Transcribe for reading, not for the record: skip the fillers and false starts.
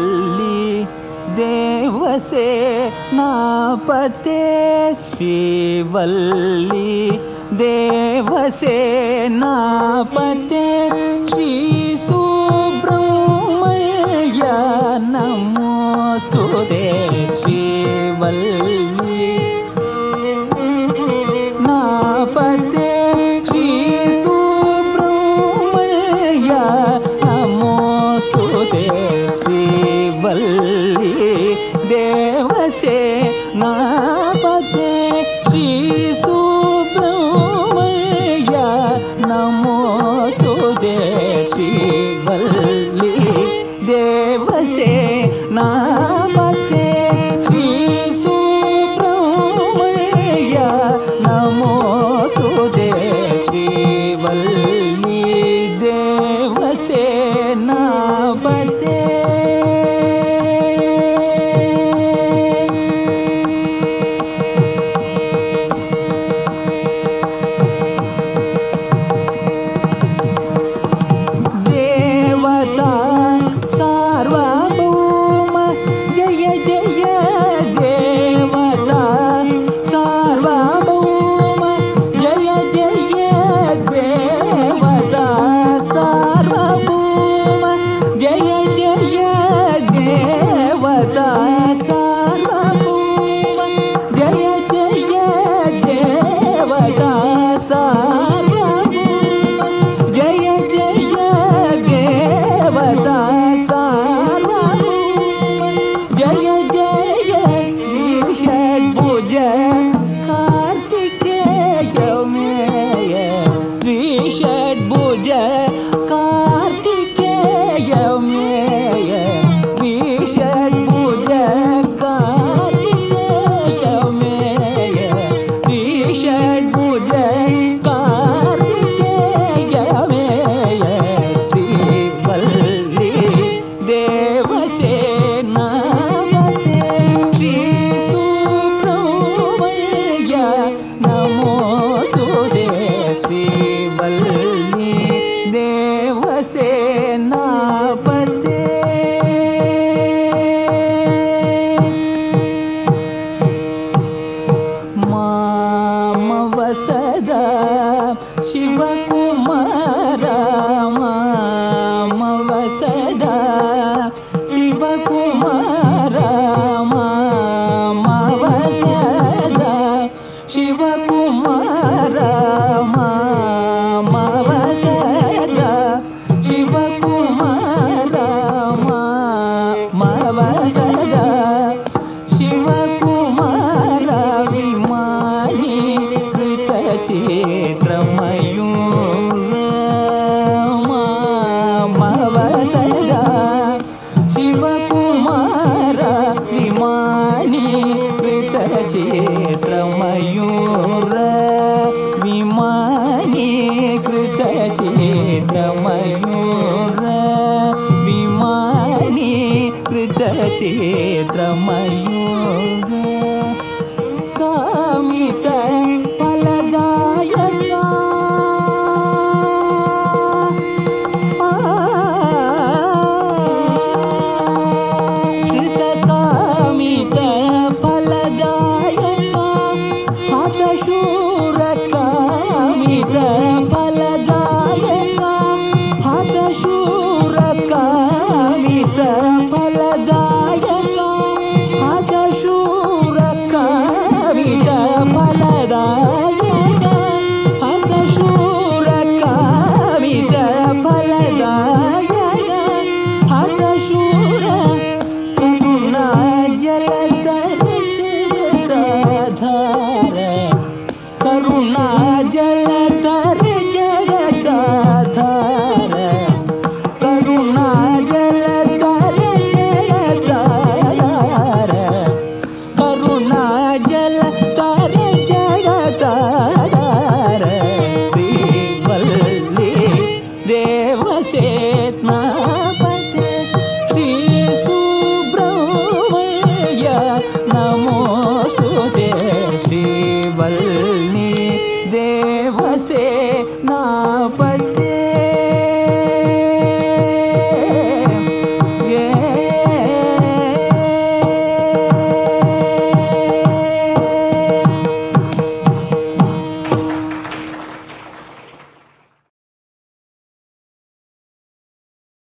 वल्ली देवसेना पते श्री वल्ली देवसेना पते श्री सुब्रह्मण्य नमोस्तुते श्री वल्ली नापते श्री सुब्रह्मण्य नमोस्तुते श्री वल्ली देवसेना पते श्री सुब्रह्मण्य नमोस्तुते श्री वल्ली देवसेना पते श्री सुब्रह्मण्य नमोस्तुते श्री वल्ली देवसेना पते। नमोस्तुते श्री वल्ली देवसेना।